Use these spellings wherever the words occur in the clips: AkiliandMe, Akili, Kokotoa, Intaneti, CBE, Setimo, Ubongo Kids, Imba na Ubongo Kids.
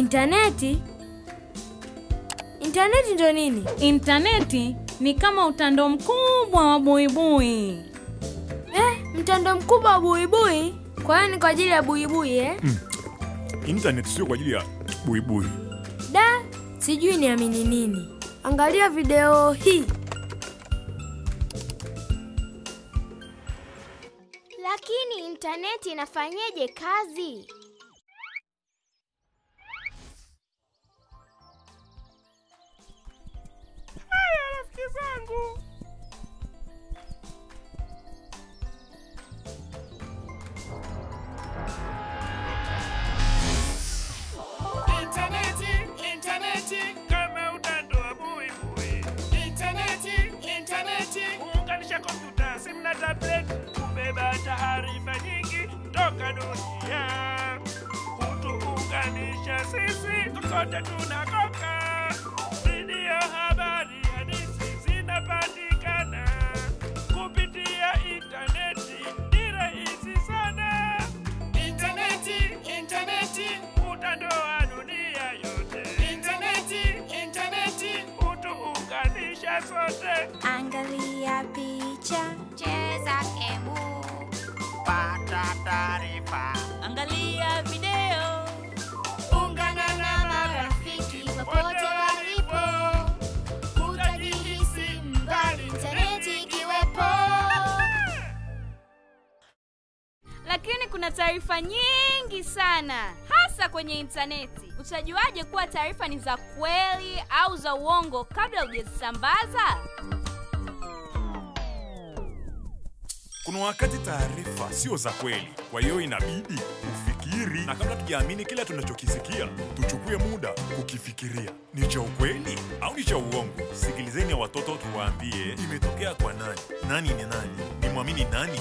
Intaneti ndo nini? Intaneti ni kama mtandao mkubwa wa buibui. Mtandao mkubwa wa buibui? Kwa hiyo ni kwa ajili ya buibui, Internet sio kwa ajili ya buibui. Sijui niamini nini. Angalia video hii. Lakini internet inafanyaje kazi? Haya rafiki zangu. Kama utandoa buibui. Intaneti unganisha kompyuta, simu na tablet, kubeba taarifa nyingi toka dunia. Kutuunganisha sisi kokote tunakoka. Video, habari, hadithi zinapatikana kupitia intaneti. Ni rahisi sana. Intaneti utandoa Angalia picha, cheza kemu, pata taarifa. Angalia video, ungana na marafiki popote walipo. Utajihisi mbali intaneti ikiwepo. Lakini kuna taarifa nyingi sana, hasa kwenye intaneti. Utajuaje kuwa taarifa ni za kweli au za uongo kabla hujazisambaza? Kuna wakati taarifa sio za kweli, kwa hiyo inabidi ufikiri, na kabla tukiamini kila tunachokisikia, tuchukue muda kukifikiria. Ni cha ukweli au ni cha uongo? Sikilizeni watoto tuwaambie imetokea kwa nani? Nani ni nani? Ni muamini nani?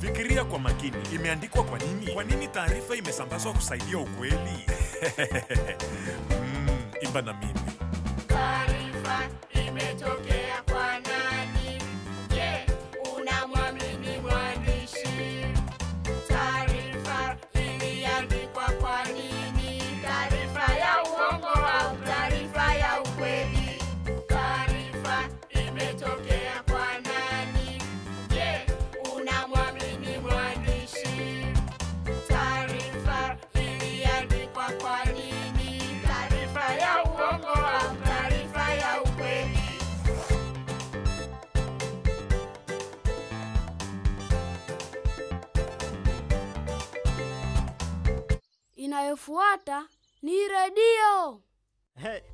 Fikiria kwa makini, imeandikwa kwa nini? Kwa nini taarifa imesambazwa kusaidia ukweli? Imba na mimi. Taarifa imetokea kwa nani? Je, unamwamini mwandishi? Taarifa iliandikwa kwa nini? Taarifa ya uongo au taarifa ya ukweli? Taarifa imetokea kwa nani? Je, unamwamini mwandishi? Taarifa iliandikwa kwa nini? Taarifa ya uongo au taarifa ya ukweli? Inayofuata ni radio.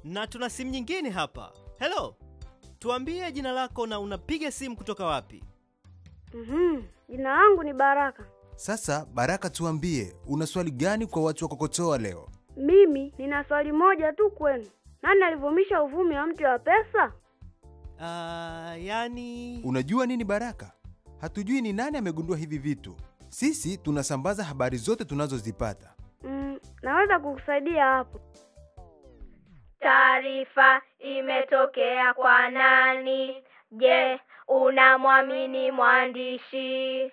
Na tuna simu nyingine hapa. Hello. Tuambie jina lako na unapiga simu kutoka wapi? Jina langu ni Baraka. Sasa Baraka, tuambie una swali gani kwa watu wa Kokotoa leo? Mimi nina swali moja tu kwenu. Nani alivumisha uvumi wa mtu wa pesa? Yani unajua nini Baraka? Hatujui ni nani amegundua hivi vitu. Sisi tunasambaza habari zote tunazozipata. Naweza kukusaidia hapo. Taarifa imetokea kwa nani? Je, unamwamini mwandishi?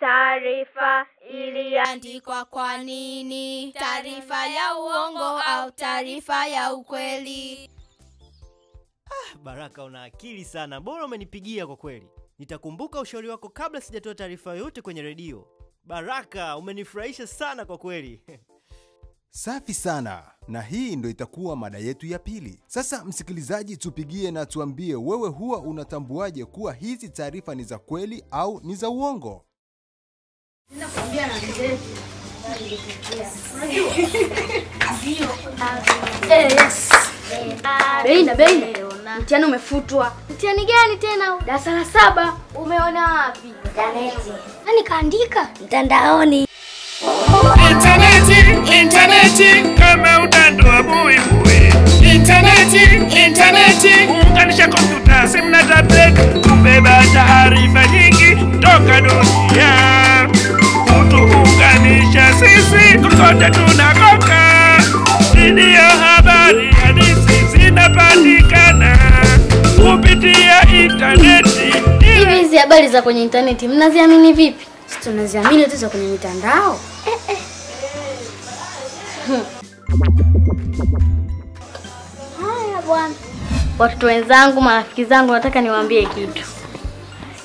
Taarifa iliandikwa kwa nini? Taarifa ya uongo au taarifa ya ukweli? Baraka, una akili sana. Bora umenipigia kwa kweli. Nitakumbuka ushauri wako kabla sijatoa taarifa yote kwenye redio. Baraka, umenifurahisha sana kwa kweli. Safi sana. Na hii ndo itakuwa mada yetu ya pili. Sasa msikilizaji, tupigie na tuambie wewe huwa unatambuaje kuwa hizi taarifa ni za kweli au ni za uongo? Ninakwambia na mzee. Beina. Mtihani umefutwa. Mtihani gani tena? Darasa la 7. Umeona wapi? Intaneti. Nani kaandika? Mtandaoni. Intaneti kama utandoa buibui. Intaneti unganisha kompyuta, simu na tablet, kubeba taarifa nyingi toka dunia. Kutuunganisha sisi kokote tunakoka. Video, habari, hadithi zinapatikana kupitia intaneti. Hivi hizi habari za kwenye intaneti mnaziamini vipi? Sisi tunaziamini tu za kwenye mitandao. Haya bwana. Watoto wenzangu, marafiki zangu, nataka niwaambie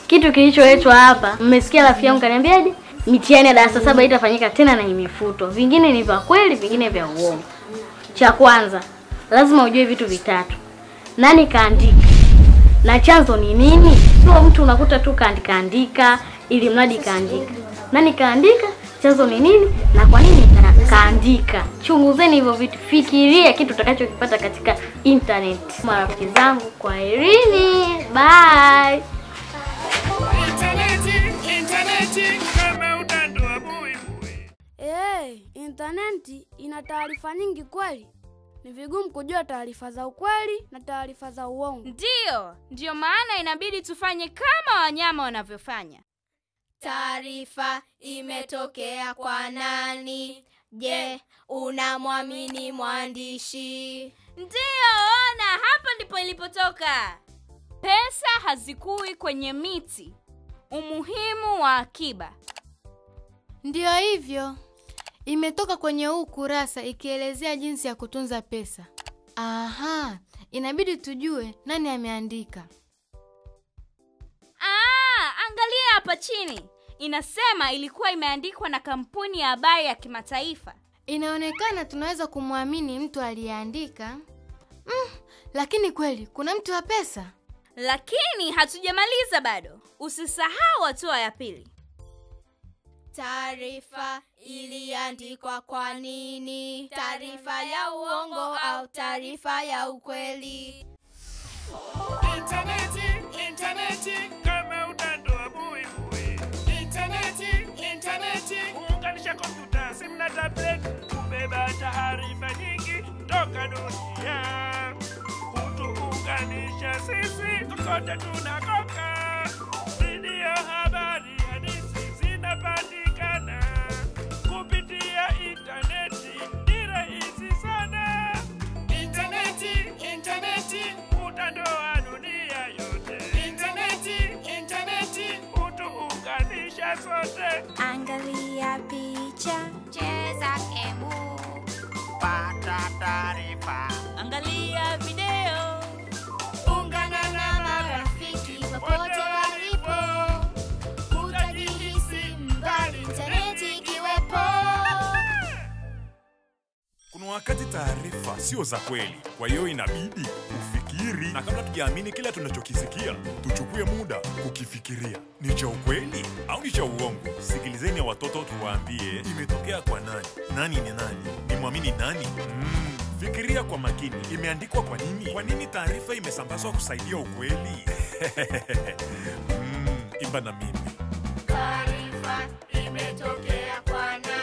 kitu kilicholetwa hapa. Mmesikia rafiki yangu kaniambiaje? Mitihani ya darasa 7 itafanyika tena na imefutwa. Vingine ni vya kweli, vingine vya uongo. Cha kwanza, lazima ujue vitu vitatu. Nani kaandika? Na chanzo ni nini? Sio mtu unakuta tu kaandika ili mradi kaandika. Nani kaandika? Chanzo ni nini? Na kwa nini kaandika? Chunguzeni hivyo vitu. Fikiria kitu utakachokipata katika internet. Marafiki zangu, kwaherini. Bye. Intaneti ina taarifa nyingi kweli. Ni vigumu kujua taarifa za ukweli na taarifa za uongo. Ndio maana inabidi tufanye kama wanyama wanavyofanya. Taarifa imetokea kwa nani? Je, unamwamini mwandishi? Ona, hapo ndipo ilipotoka. Pesa hazikui kwenye miti. Umuhimu wa akiba. Ndio hivyo. Imetoka kwenye ukurasa ikielezea jinsi ya kutunza pesa. Aha, inabidi tujue nani ameandika. Angalia hapa chini. Inasema ilikuwa imeandikwa na kampuni ya habari ya kimataifa. Inaonekana tunaweza kumwamini mtu aliyeandika. Lakini kweli kuna mtu wa pesa? Lakini hatujamaliza bado. Usisahau hatua ya pili. Taarifa iliandikwa kwa nini? Taarifa ya uongo au taarifa ya ukweli? Intaneti kama utandua buibui. Intaneti unganisha kompyuta, simu na tablet, kubeba taarifa nyingi kutoka dunia. Kutuunganisha sisi kokote tunakoka. Video, habari, hadithi zinapatikana kupitia intaneti. Ni rahisi sana. Intaneti utandua dunia yote. Intaneti utuunganisha sote. Angalia picha, cheza kemu, pata taarifa. Angalia video. Wakati taarifa sio za kweli, kwa hiyo inabidi ufikiri. Na kabla tukiamini kila tunachokisikia, tuchukue muda kukifikiria. Ni cha ukweli au ni cha uongo? Sikilizeni watoto, tuwaambie imetokea kwa nani? Nani ni nani? Nimwamini nani? Fikiria kwa makini. Imeandikwa kwa nini? Kwa nini taarifa imesambazwa kusaidia ukweli? Imba na mimi. Taarifa imetokea kwa nani?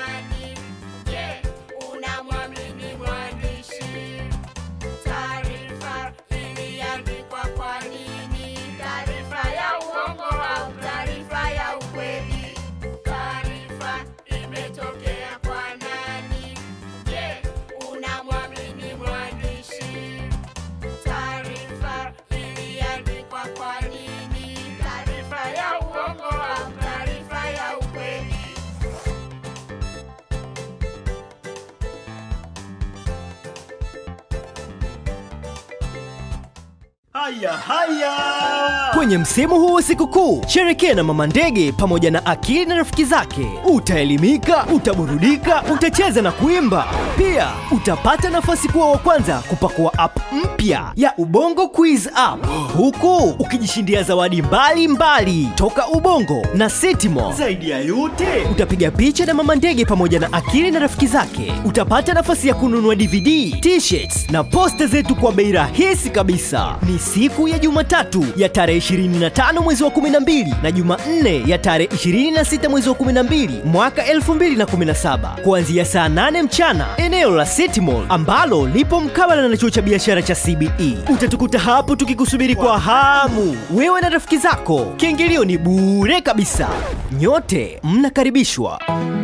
Kwenye msimu huu wa sikukuu, sherekea na mama ndege pamoja na Akili na rafiki zake. Utaelimika, utaburudika, utacheza na kuimba. Pia utapata nafasi kuwa wa kwanza kupakua app mpya ya Ubongo Quiz app, huku ukijishindia zawadi mbalimbali toka Ubongo na Setimo. Zaidi ya yote, utapiga picha na mama ndege pamoja na Akili na rafiki zake. Utapata nafasi ya kununua DVD, t-shirts na poster zetu kwa bei rahisi kabisa. Ni siku ya Jumatatu ya tarehe 25 mwezi wa 12 na Jumanne ya tarehe 26 mwezi wa 12 mwaka 2017 kuanzia saa 8 mchana, eneo la City Mall ambalo lipo mkabala na chuo cha biashara cha CBE. Utatukuta hapo tukikusubiri kwa hamu, wewe na rafiki zako. Kiingilio ni bure kabisa. Nyote mnakaribishwa.